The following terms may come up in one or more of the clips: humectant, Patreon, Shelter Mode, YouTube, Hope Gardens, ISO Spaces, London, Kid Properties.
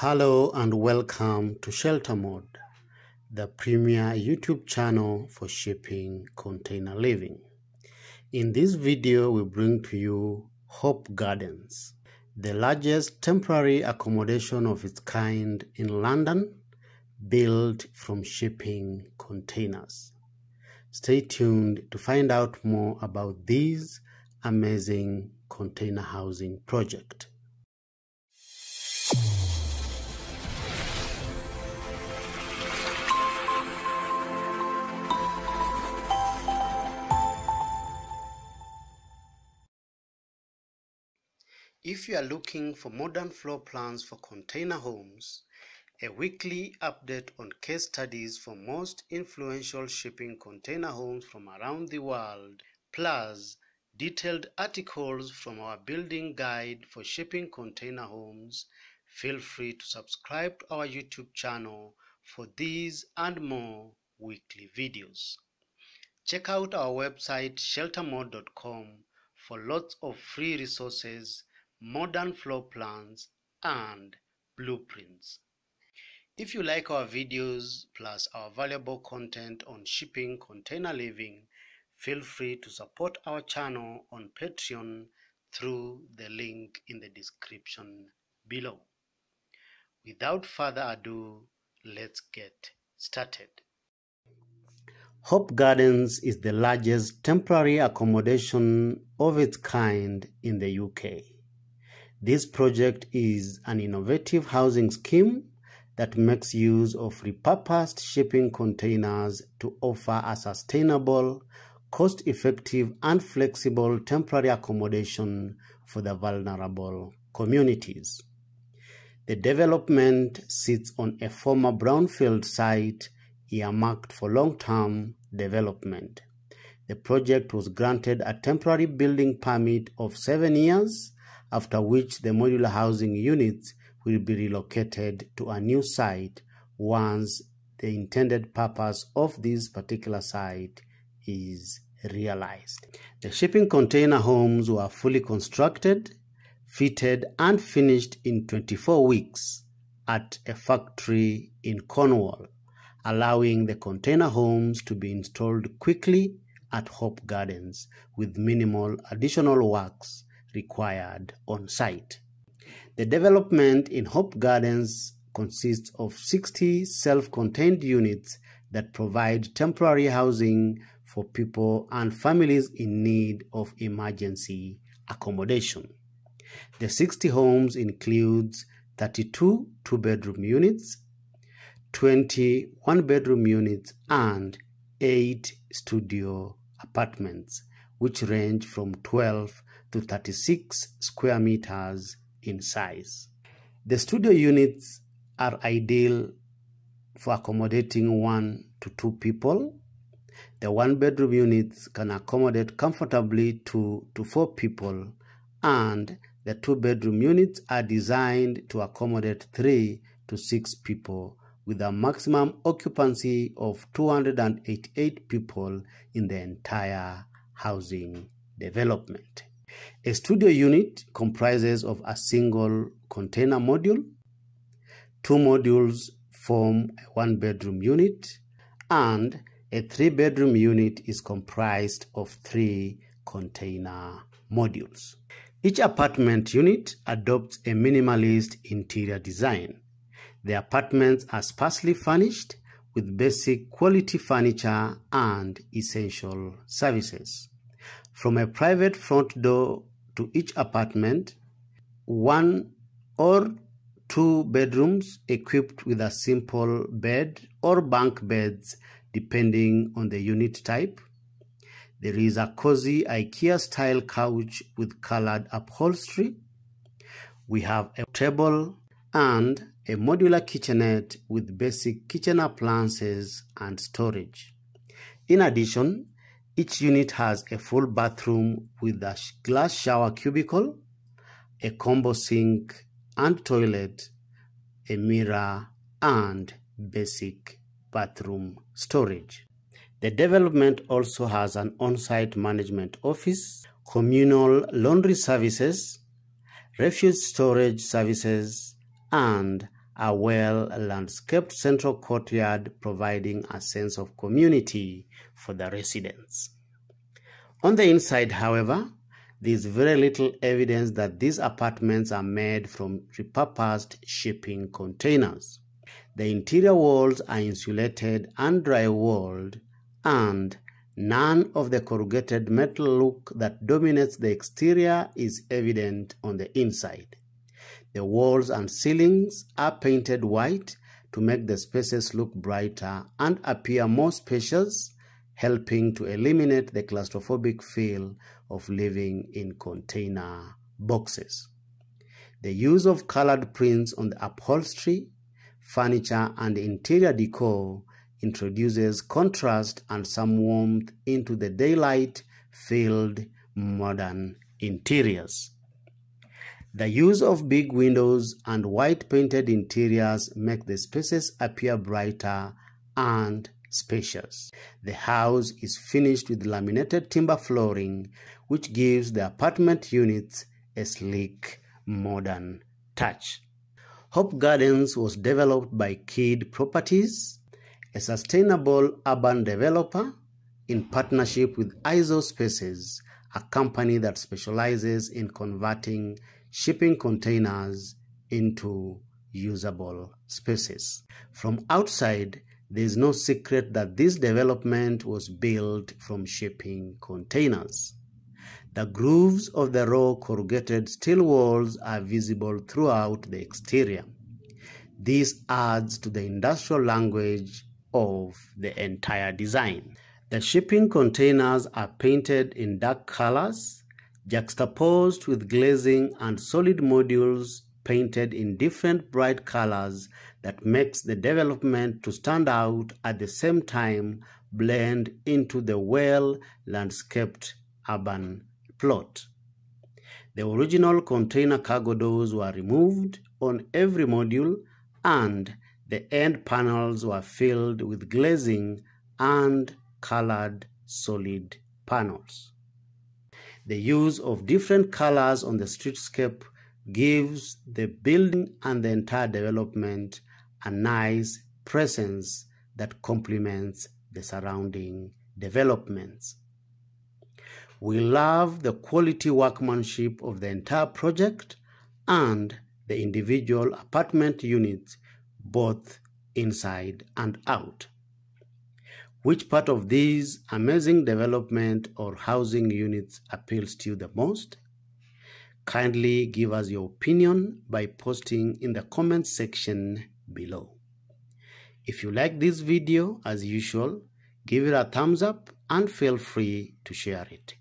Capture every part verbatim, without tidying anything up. Hello and welcome to Shelter Mode, the premier YouTube channel for shipping container living. In this video, we bring to you Hope Gardens, the largest temporary accommodation of its kind in London, built from shipping containers. Stay tuned to find out more about this amazing container housing project. If you are looking for modern floor plans for container homes, a weekly update on case studies for most influential shipping container homes from around the world, plus detailed articles from our building guide for shipping container homes, feel free to subscribe to our YouTube channel for these and more weekly videos. Check out our website shelter mode dot com for lots of free resources, modern floor plans and blueprints. If you like our videos plus our valuable content on shipping container living, feel free to support our channel on Patreon through the link in the description below. Without further ado, let's get started. Hope Gardens is the largest temporary accommodation of its kind in the U K. This project is an innovative housing scheme that makes use of repurposed shipping containers to offer a sustainable, cost-effective, and flexible temporary accommodation for the vulnerable communities. The development sits on a former brownfield site earmarked for long-term development. The project was granted a temporary building permit of seven years, after which the modular housing units will be relocated to a new site once the intended purpose of this particular site is realized. The shipping container homes were fully constructed, fitted, and finished in twenty-four weeks at a factory in Cornwall, allowing the container homes to be installed quickly at Hope Gardens with minimal additional works required on site. The development in Hope Gardens consists of sixty self-contained units that provide temporary housing for people and families in need of emergency accommodation. The sixty homes includes thirty-two two-bedroom units, twenty one-bedroom units, and eight studio apartments, which range from twelve to thirty-six square meters in size. The studio units are ideal for accommodating one to two people. The one-bedroom units can accommodate comfortably two to four people, and the two-bedroom units are designed to accommodate three to six people with a maximum occupancy of two hundred eighty-eight people in the entire housing development. A studio unit comprises of a single container module, two modules form a one-bedroom unit, and a three-bedroom unit is comprised of three container modules. Each apartment unit adopts a minimalist interior design. The apartments are sparsely furnished with basic quality furniture and essential services. From a private front door to each apartment, one or two bedrooms equipped with a simple bed or bunk beds depending on the unit type. There is a cozy IKEA-style couch with colored upholstery. We have a table and a modular kitchenette with basic kitchen appliances and storage. In addition, each unit has a full bathroom with a glass shower cubicle, a combo sink and toilet, a mirror, and basic bathroom storage. The development also has an on-site management office, communal laundry services, refuse storage services, and a well-landscaped central courtyard, providing a sense of community for the residents. On the inside, however, there is very little evidence that these apartments are made from repurposed shipping containers. The interior walls are insulated and drywalled, and none of the corrugated metal look that dominates the exterior is evident on the inside. The walls and ceilings are painted white to make the spaces look brighter and appear more spacious, helping to eliminate the claustrophobic feel of living in container boxes. The use of colored prints on the upholstery, furniture, and interior decor introduces contrast and some warmth into the daylight-filled modern interiors. The use of big windows and white painted interiors make the spaces appear brighter and spacious. The house is finished with laminated timber flooring, which gives the apartment units a sleek, modern touch. Hope Gardens was developed by Kid Properties, a sustainable urban developer, in partnership with I S O Spaces, a company that specializes in converting shipping containers into usable spaces. From outside, there is no secret that this development was built from shipping containers. The grooves of the raw corrugated steel walls are visible throughout the exterior. This adds to the industrial language of the entire design. The shipping containers are painted in dark colors, juxtaposed with glazing and solid modules painted in different bright colors that makes the development to stand out, at the same time blend into the well-landscaped urban plot. The original container cargo doors were removed on every module, and the end panels were filled with glazing and colored solid panels. The use of different colors on the streetscape gives the building and the entire development a nice presence that complements the surrounding developments. We love the quality workmanship of the entire project and the individual apartment units, both inside and out. Which part of these amazing development or housing units appeals to you the most? Kindly give us your opinion by posting in the comment section below. If you like this video, as usual, give it a thumbs up and feel free to share it.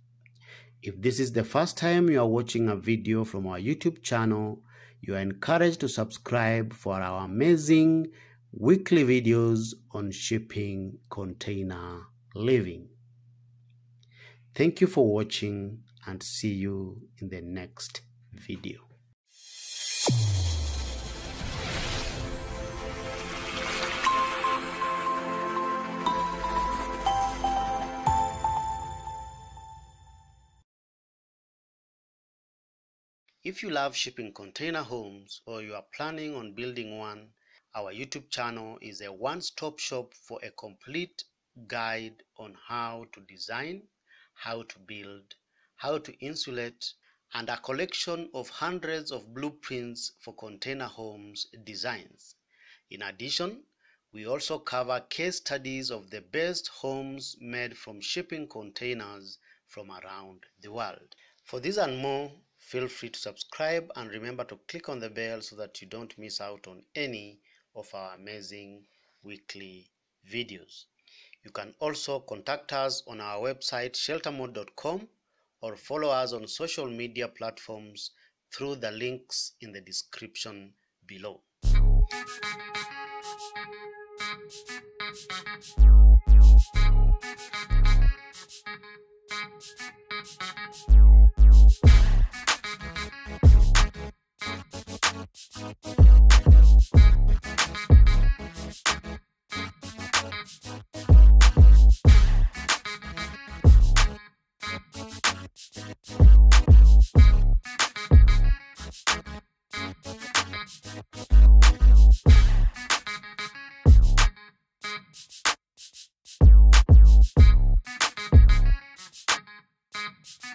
If this is the first time you are watching a video from our YouTube channel, you are encouraged to subscribe for our amazing weekly videos on shipping container living. Thank you for watching, and see you in the next video. If you love shipping container homes or you are planning on building one, our YouTube channel is a one-stop shop for a complete guide on how to design, how to build, how to insulate, and a collection of hundreds of blueprints for container homes designs. In addition, we also cover case studies of the best homes made from shipping containers from around the world. For this and more, feel free to subscribe, and remember to click on the bell so that you don't miss out on any of our amazing weekly videos. You can also contact us on our website shelter mode dot com, or follow us on social media platforms through the links in the description below. We'll be right back.